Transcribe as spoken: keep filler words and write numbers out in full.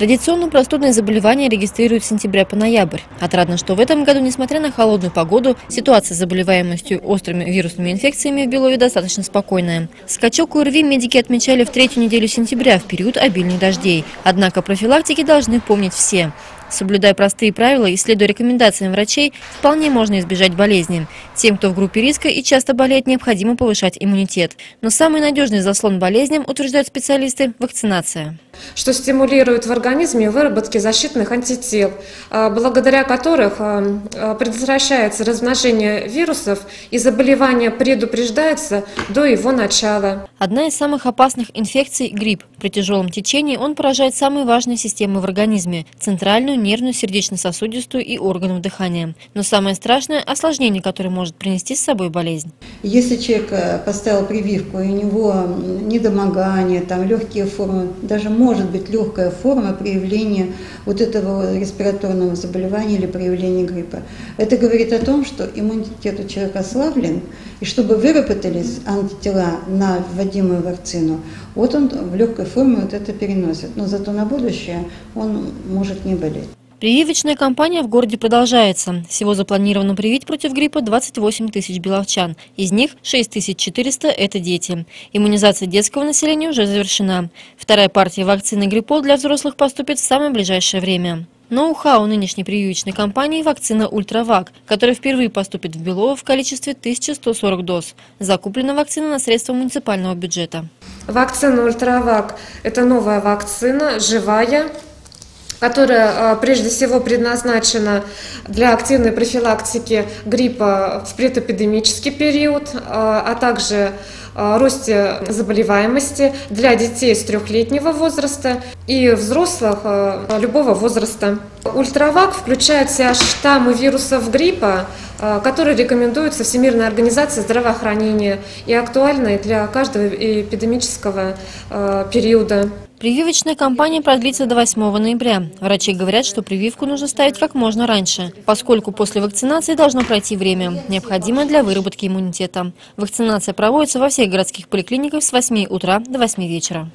Традиционно простудные заболевания регистрируют с сентября по ноябрь. Отрадно, что в этом году, несмотря на холодную погоду, ситуация с заболеваемостью острыми вирусными инфекциями в Белове достаточно спокойная. Скачок ОРВИ медики отмечали в третью неделю сентября, в период обильных дождей. Однако профилактики должны помнить все. Соблюдая простые правила и следуя рекомендациям врачей, вполне можно избежать болезни. Тем, кто в группе риска и часто болеет, необходимо повышать иммунитет. Но самый надежный заслон болезням, утверждают специалисты, вакцинация. Что стимулирует в организме выработки защитных антител, благодаря которых предотвращается размножение вирусов и заболевание предупреждается до его начала. Одна из самых опасных инфекций – грипп. При тяжелом течении он поражает самые важные системы в организме – центральную, нервную, сердечно-сосудистую и органов дыхания. Но самое страшное – осложнение, которое может принести с собой болезнь. Если человек поставил прививку, у него недомогание, там, легкие формы, даже может быть легкая форма проявления вот этого респираторного заболевания или проявления гриппа. Это говорит о том, что иммунитет у человека ослаблен, и чтобы выработались антитела на вводимую вакцину, вот он в легкой форме вот это переносит. Но зато на будущее он может не болеть. Прививочная кампания в городе продолжается. Всего запланировано привить против гриппа двадцать восемь тысяч беловчан. Из них шесть тысяч четыреста – это дети. Иммунизация детского населения уже завершена. Вторая партия вакцины Гриппол для взрослых поступит в самое ближайшее время. Ноу-хау нынешней прививочной кампании – вакцина «Ультравак», которая впервые поступит в Белово в количестве тысячи ста сорока доз. Закуплена вакцина на средства муниципального бюджета. Вакцина «Ультравак» – это новая вакцина, живая, которая прежде всего предназначена для активной профилактики гриппа в предэпидемический период, а также росте заболеваемости для детей с трехлетнего возраста и взрослых любого возраста. Ультравак включает в себя штаммы вирусов гриппа, которые рекомендуются Всемирной организацией здравоохранения и актуальны для каждого эпидемического периода. Прививочная кампания продлится до восьмого ноября. Врачи говорят, что прививку нужно ставить как можно раньше, поскольку после вакцинации должно пройти время, необходимое для выработки иммунитета. Вакцинация проводится во всех городских поликлиниках с восьми утра до восьми вечера.